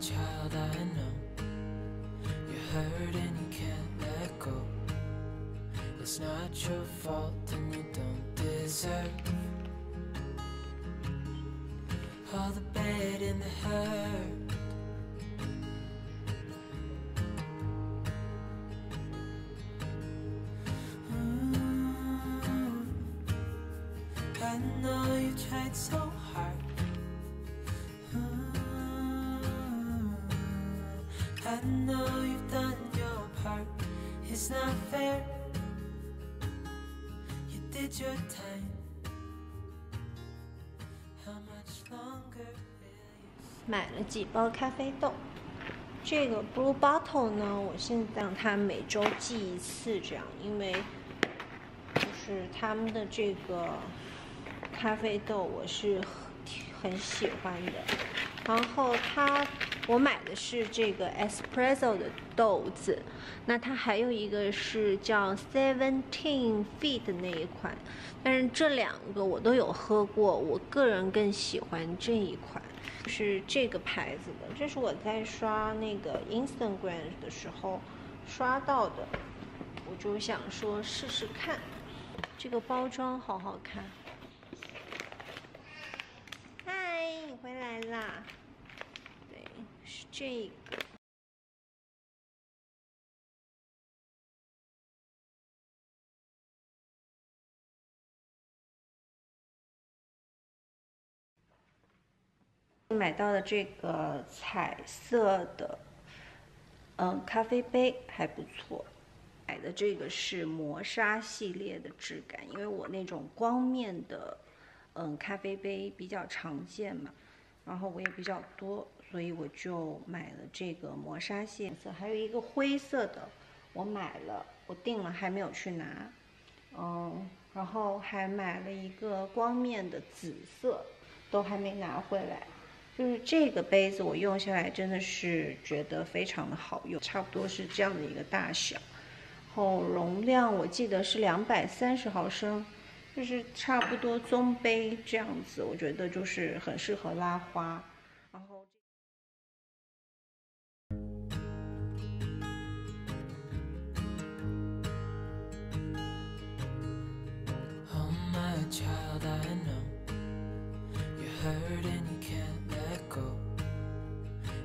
Child, I know you're hurt and you can't let go. It's not your fault and you don't deserve all the bad and the hurt. Ooh, I know you tried so hard. I know you've done your part. It's not fair. You did your time. How much longer will you... 买了几包咖啡豆。这个 Blue Bottle 呢，我现在让它每周寄一次，这样，因为就是他们的这个咖啡豆我是很喜欢的。然后它。 我买的是这个 espresso 的豆子，那它还有一个是叫 Seventeen Feet 的那一款，但是这两个我都有喝过，我个人更喜欢这一款，就是这个牌子的。这是我在刷那个 Instagram 的时候刷到的，我就想说试试看。这个包装好好看。嗨，你回来啦！ 是这个。买到的这个彩色的，咖啡杯还不错。买的这个是磨砂系列的质感，因为我那种光面的，咖啡杯比较常见嘛，然后我也比较多，所以我就买了这个磨砂系色，还有一个灰色的，我买了，我定了还没有去拿，然后还买了一个光面的紫色，都还没拿回来。就是这个杯子我用下来真的是觉得非常的好用，差不多是这样的一个大小，然后容量我记得是230毫升，就是差不多中杯这样子，我觉得就是很适合拉花。然后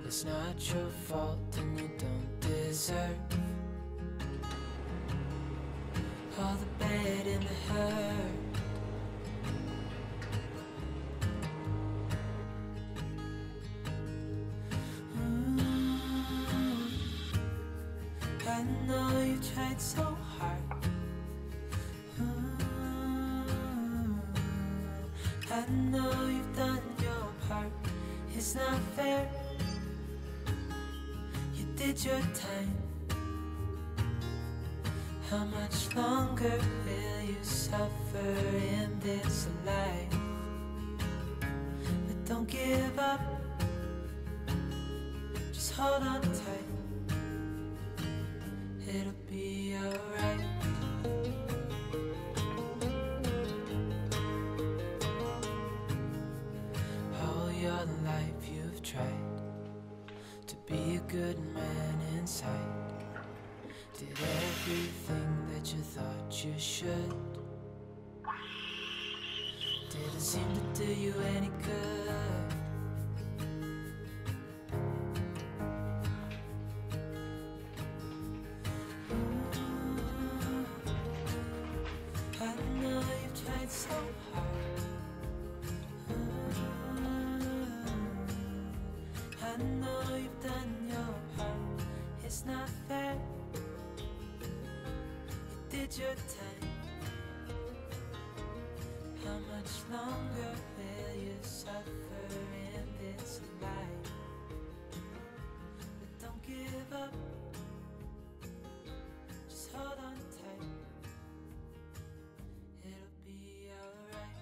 It's not your fault and you don't deserve all the bad and the hurt. I know you tried so hard. I know you've done your part. It's not fair.Did your time? How much longer will you suffer in this life? But don't give up, just hold on tight. It'll be alright.Good man inside did everything that you thought you should. Didn't seem to do you any good. Ooh, I know you've tried so hard. Ooh, I know you've done.It's not fair. You did your time. How much longer will you suffer in this life? But don't give up. Just hold on tight. It'll be alright.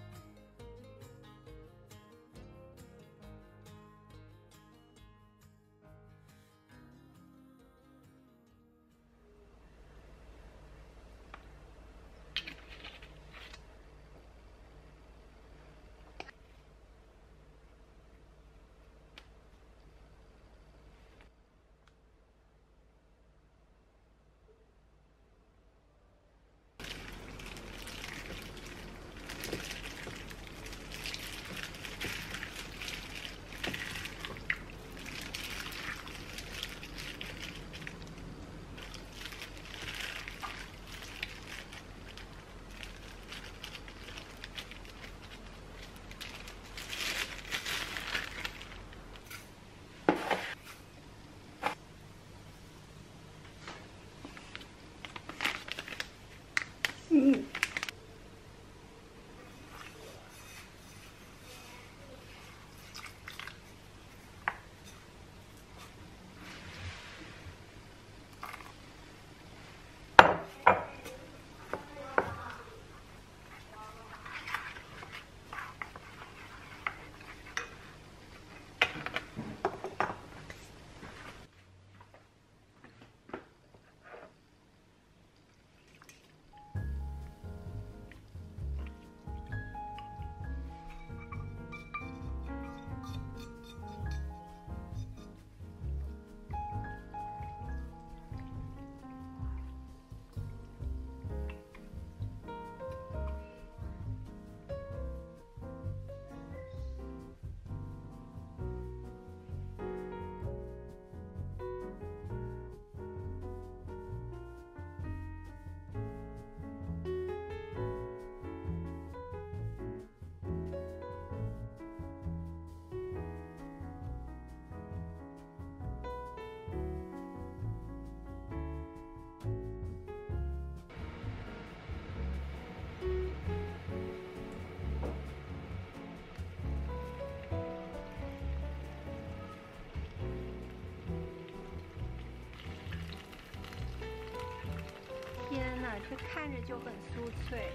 就看着就很酥脆。